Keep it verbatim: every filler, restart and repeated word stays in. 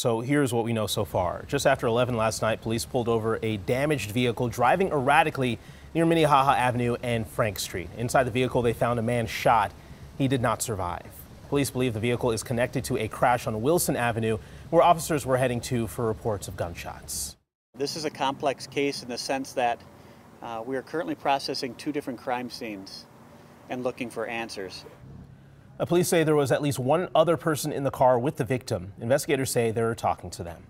So here's what we know so far. Just after eleven last night, police pulled over a damaged vehicle driving erratically near Minnehaha Avenue and Frank Street. Inside the vehicle, they found a man shot. He did not survive. Police believe the vehicle is connected to a crash on Wilson Avenue, where officers were heading to for reports of gunshots. This is a complex case in the sense that uh, we are currently processing two different crime scenes and looking for answers. Police say there was at least one other person in the car with the victim. Investigators say they're talking to them.